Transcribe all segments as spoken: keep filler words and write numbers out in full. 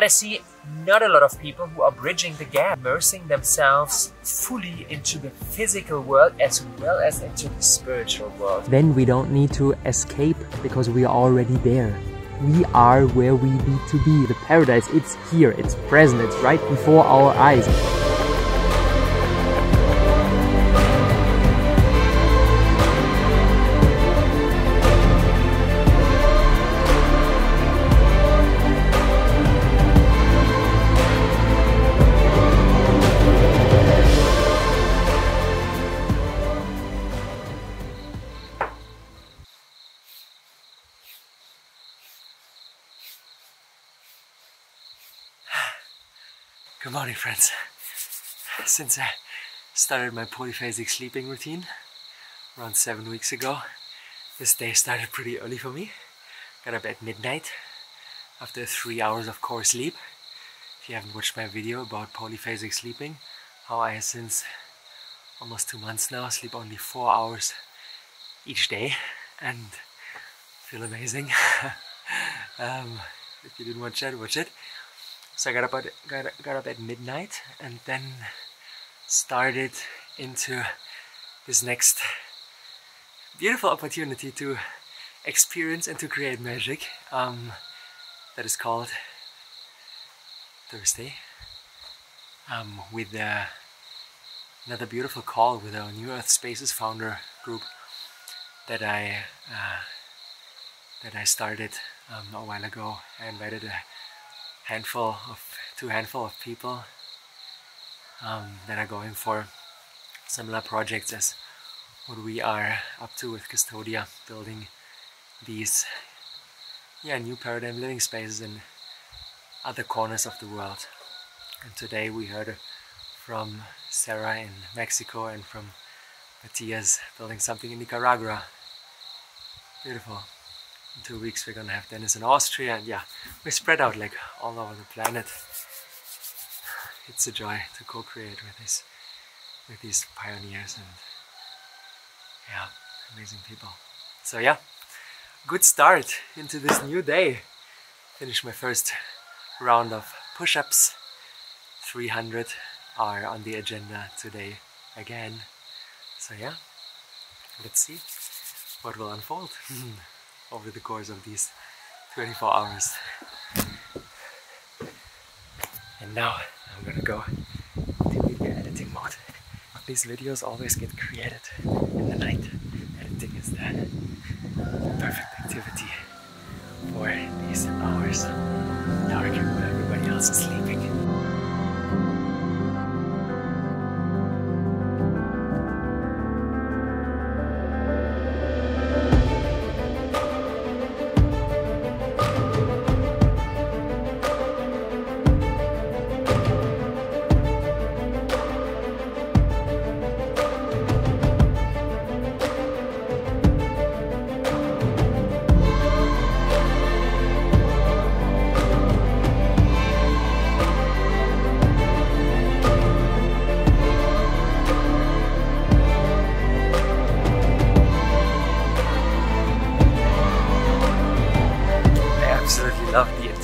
But I see not a lot of people who are bridging the gap, immersing themselves fully into the physical world as well as into the spiritual world. Then we don't need to escape because we are already there. We are where we need to be. The paradise, it's here, it's present, it's right before our eyes. Good morning, friends. Since I started my polyphasic sleeping routine around seven weeks ago, this day started pretty early for me. Got up at midnight after three hours of core sleep. If you haven't watched my video about polyphasic sleeping, how I since almost two months now sleep only four hours each day and feel amazing. um, if you didn't watch that, watch it. So I got up, at, got, got up at midnight and then started into this next beautiful opportunity to experience and to create magic um, that is called Thursday, um, with uh, another beautiful call with our New Earth Spaces founder group that I uh, that I started um, a while ago. I invited a handful of two handful of people um, that are going for similar projects as what we are up to with Custodia, building these yeah new paradigm living spaces in other corners of the world. And today we heard from Sarah in Mexico and from Matias building something in Nicaragua. Beautiful. In two weeks we're gonna have Dennis in Austria, and yeah, we're spread out like all over the planet. It's a joy to co-create with this, with these pioneers and yeah, amazing people. So yeah, good start into this new day. Finished my first round of push-ups. three hundred are on the agenda today again. So yeah, let's see what will unfold over the course of these twenty-four hours. And now I'm gonna go to video editing mode. These videos always get created in the night. Editing is the perfect activity for these hours. Dark when everybody else is sleeping.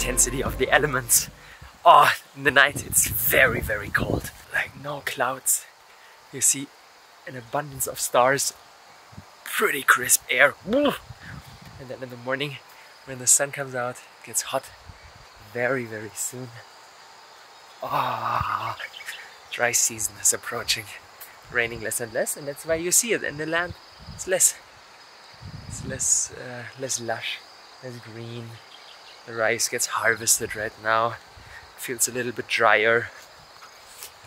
Intensity of the elements. Oh, in the night it's very, very cold. Like no clouds. You see an abundance of stars, pretty crisp air. And then in the morning, when the sun comes out, it gets hot very, very soon. Ah, oh, dry season is approaching. Raining less and less, and that's why you see it in the land. It's less, it's less, uh, less lush, less green. The rice gets harvested right now. It feels a little bit drier.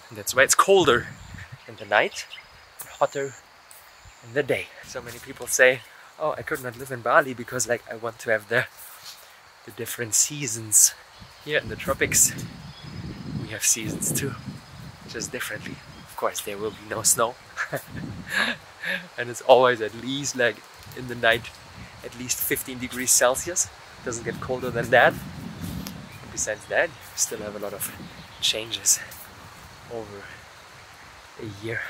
And that's why it's colder in the night, hotter in the day. So many people say, oh, I could not live in Bali because like I want to have the, the different seasons. Here in the tropics, we have seasons too, just differently. Of course, there will be no snow. And it's always at least like in the night, at least fifteen degrees Celsius. Doesn't get colder than that. Besides that, you still have a lot of changes over a year.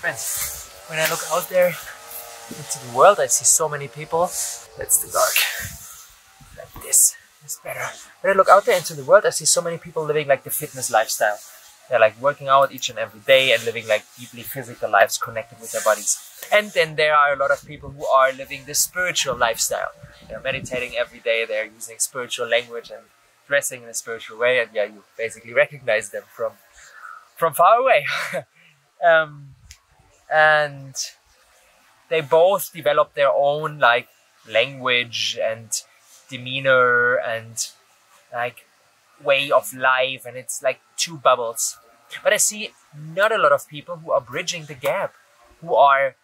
Friends, when I look out there into the world, I see so many people. That's the dark. Like this, it's better. When I look out there into the world, I see so many people living like the fitness lifestyle. They're like working out each and every day and living like deeply physical lives connected with their bodies. And then there are a lot of people who are living the spiritual lifestyle. They're meditating every day, they're using spiritual language and dressing in a spiritual way, and yeah, you basically recognize them from from far away. um, and they both develop their own like language and demeanor and like way of life, and it's like two bubbles. But I see not a lot of people who are bridging the gap, who are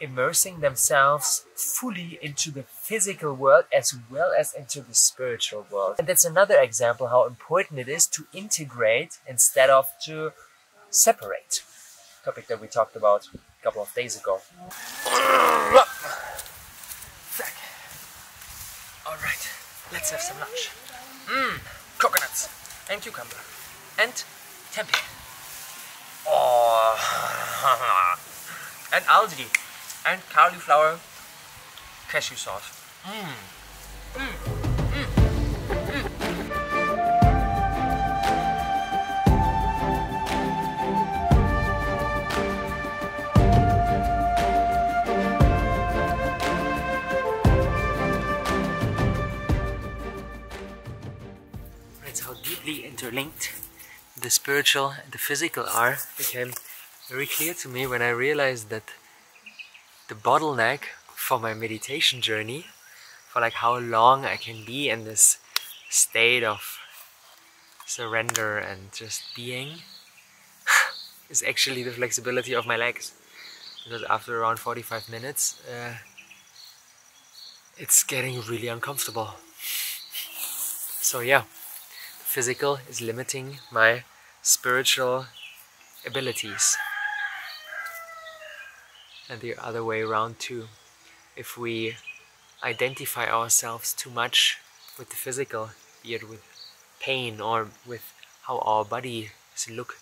immersing themselves fully into the physical world as well as into the spiritual world. And that's another example how important it is to integrate instead of to separate. Topic that we talked about a couple of days ago. All right, let's have some lunch. Mmm, coconuts and cucumber and tempeh. Oh, and algae. And cauliflower cashew sauce. Mm. Mm. Mm. Mm. It's how deeply interlinked the spiritual and the physical are. Became very clear to me when I realized that the bottleneck for my meditation journey, for like how long I can be in this state of surrender and just being, is actually the flexibility of my legs. Because after around forty-five minutes, uh, it's getting really uncomfortable. So yeah, the physical is limiting my spiritual abilities. And the other way around too. If we identify ourselves too much with the physical, be it with pain or with how our bodies look,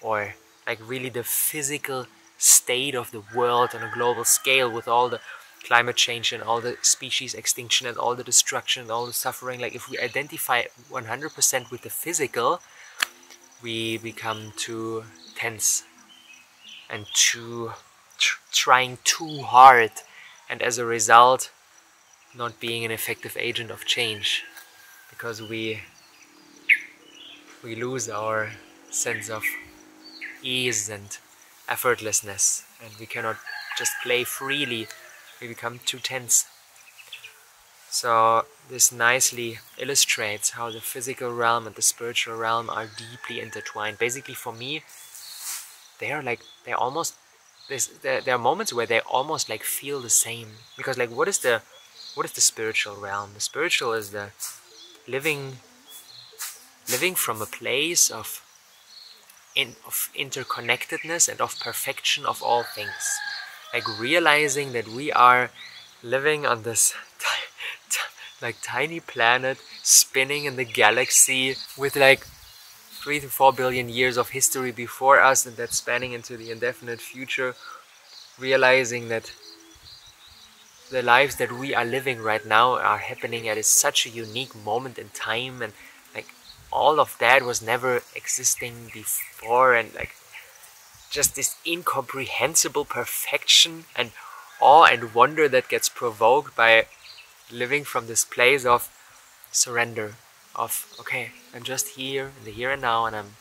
or like really the physical state of the world on a global scale with all the climate change and all the species extinction and all the destruction and all the suffering, like if we identify one hundred percent with the physical, we become too tense and too trying too hard, and as a result not being an effective agent of change, because we we lose our sense of ease and effortlessness, and we cannot just play freely, we become too tense. So this nicely illustrates how the physical realm and the spiritual realm are deeply intertwined. Basically for me, they are like, they're almost There's, there, there are moments where they almost like feel the same, because like what is the what is the spiritual realm? The spiritual is the living living from a place of in, of interconnectedness and of perfection of all things, like realizing that we are living on this t t like tiny planet spinning in the galaxy with like three to four billion years of history before us, and that's spanning into the indefinite future, realizing that the lives that we are living right now are happening at such a unique moment in time, and like all of that was never existing before, and like just this incomprehensible perfection and awe and wonder that gets provoked by living from this place of surrender. Of, okay, I'm just here in the here and now, and I'm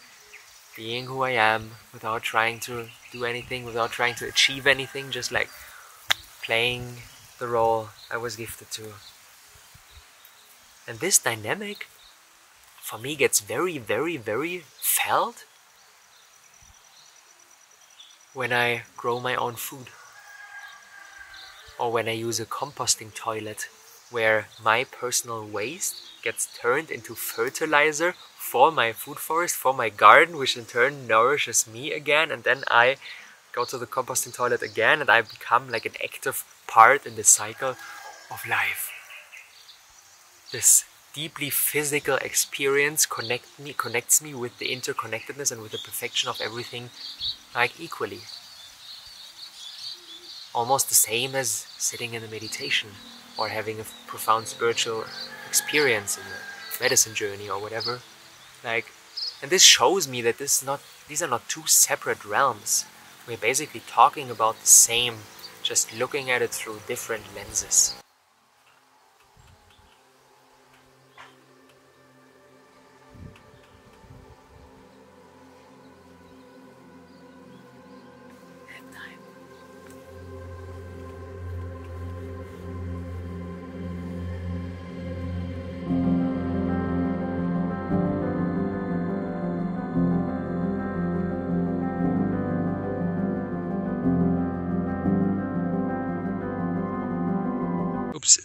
being who I am without trying to do anything, without trying to achieve anything, just like playing the role I was gifted to. And this dynamic for me gets very, very, very felt when I grow my own food, or when I use a composting toilet where my personal waste gets turned into fertilizer for my food forest, for my garden, which in turn nourishes me again, and then I go to the composting toilet again and I become like an active part in the cycle of life. This deeply physical experience connect me, connects me with the interconnectedness and with the perfection of everything like equally. almost the same as sitting in a meditation or having a profound spiritual experience in a medicine journey or whatever. Like, and this shows me that this is not, these are not two separate realms. We're basically talking about the same, just looking at it through different lenses.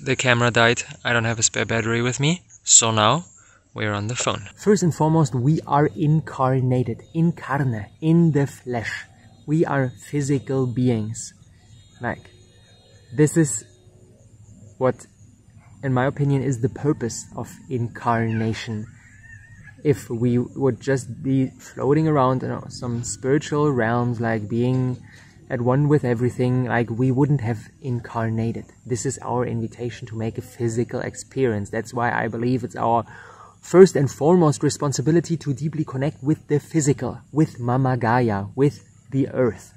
The camera died. I don't have a spare battery with me, so now we're on the phone. First and foremost, we are incarnated, incarne, in the flesh. We are physical beings. Like, this is what, in my opinion, is the purpose of incarnation. If we would just be floating around in some spiritual realms, like being at one with everything, like, we wouldn't have incarnated. This is our invitation to make a physical experience. That's why I believe it's our first and foremost responsibility to deeply connect with the physical, with Mama Gaia, with the earth.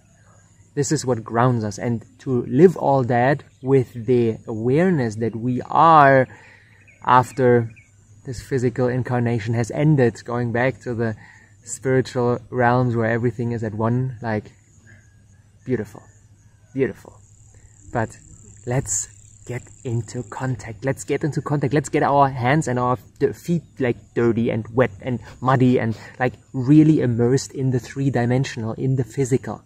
This is what grounds us, and to live all that with the awareness that we are, after this physical incarnation has ended, going back to the spiritual realms where everything is at one, like, beautiful, beautiful. But let's get into contact. Let's get into contact. Let's get our hands and our feet like dirty and wet and muddy and like really immersed in the three-dimensional, in the physical.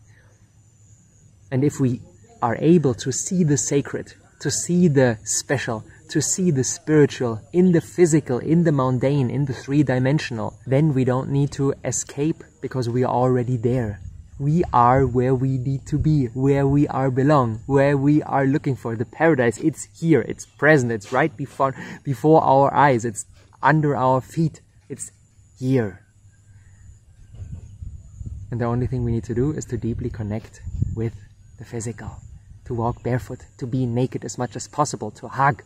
And if we are able to see the sacred, to see the special, to see the spiritual in the physical, in the mundane, in the three-dimensional, then we don't need to escape because we are already there. We are where we need to be, where we are belong, where we are looking for the paradise. It's here, it's present, it's right before, before our eyes, it's under our feet, it's here. And the only thing we need to do is to deeply connect with the physical, to walk barefoot, to be naked as much as possible, to hug,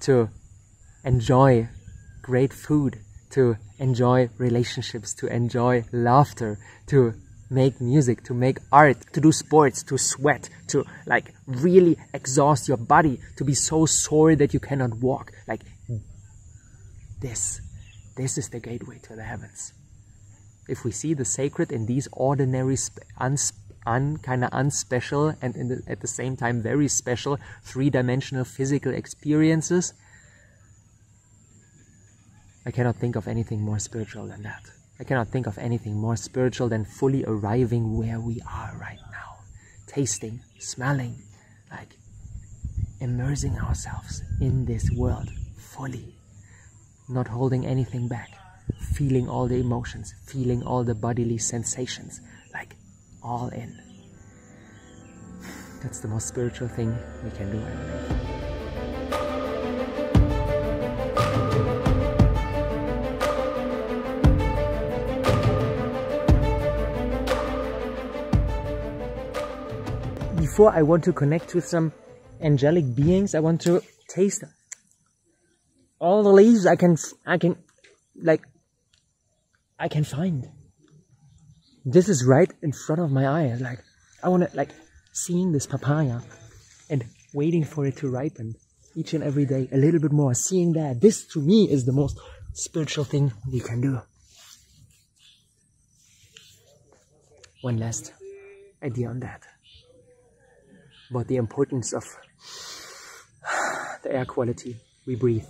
to enjoy great food, to enjoy relationships, to enjoy laughter, to make music, to make art, to do sports, to sweat, to like really exhaust your body, to be so sore that you cannot walk. Like this, this is the gateway to the heavens. If we see the sacred in these ordinary, un, un, kind of unspecial and in the, at the same time very special three-dimensional physical experiences, I cannot think of anything more spiritual than that. I cannot think of anything more spiritual than fully arriving where we are right now. Tasting, smelling, like immersing ourselves in this world fully. Not holding anything back. Feeling all the emotions, feeling all the bodily sensations, like all in. That's the most spiritual thing we can do, I believe. Before I want to connect with some angelic beings, I want to taste all the leaves I can, I can, like, I can find. This is right in front of my eyes. Like, I want to, like, seeing this papaya and waiting for it to ripen each and every day, a little bit more, seeing that. This, to me, is the most spiritual thing we can do. One last idea on that. About the importance of the air quality we breathe.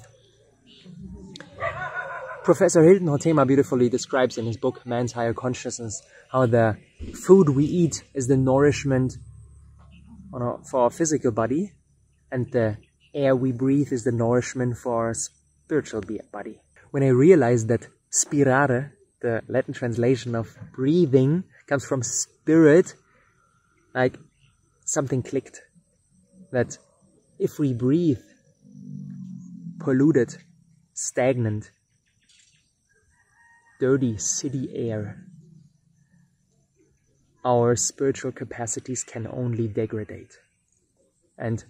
Professor Hilton Hotema beautifully describes in his book Man's Higher Consciousness how the food we eat is the nourishment on our, for our physical body, and the air we breathe is the nourishment for our spiritual body. When I realized that spirare, the Latin translation of breathing, comes from spirit, like, something clicked, that if we breathe polluted, stagnant, dirty city air, our spiritual capacities can only degrade. And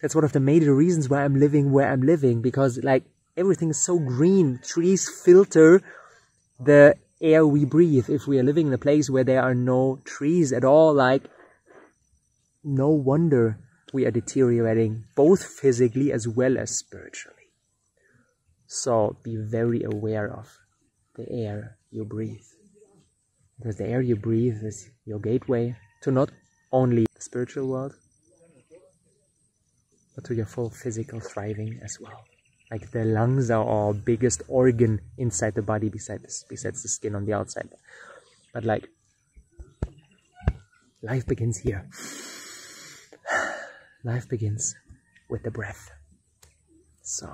that's one of the major reasons why I'm living where I'm living, because like everything is so green. Trees filter the air we breathe. If we are living in a place where there are no trees at all, like no wonder we are deteriorating, both physically as well as spiritually. So be very aware of the air you breathe, because the air you breathe is your gateway to not only the spiritual world, but to your full physical thriving as well. Like the lungs are our biggest organ inside the body, beside this, besides the skin on the outside. But like, life begins here. Life begins with the breath. So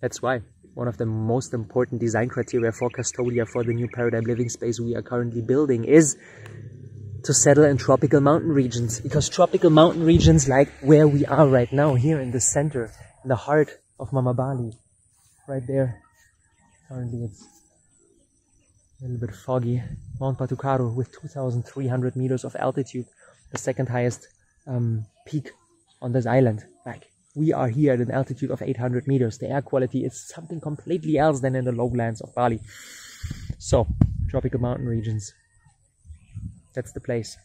that's why one of the most important design criteria for Custodia, for the new paradigm living space we are currently building, is to settle in tropical mountain regions. Because tropical mountain regions, like where we are right now, here in the center, in the heart of Mama Bali, right there. Currently it's a little bit foggy. Mount Patukaru with two thousand three hundred meters of altitude, the second highest um, peak on this island. Like, we are here at an altitude of eight hundred meters. The air quality is something completely else than in the lowlands of Bali. So, tropical mountain regions. That's the place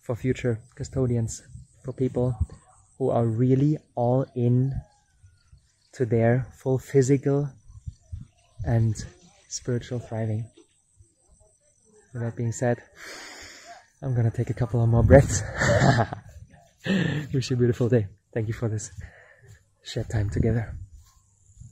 for future custodians, for people who are really all in to their full physical and spiritual thriving. With that being said, I'm gonna take a couple of more breaths. Wish you a beautiful day. Thank you for this shared time together.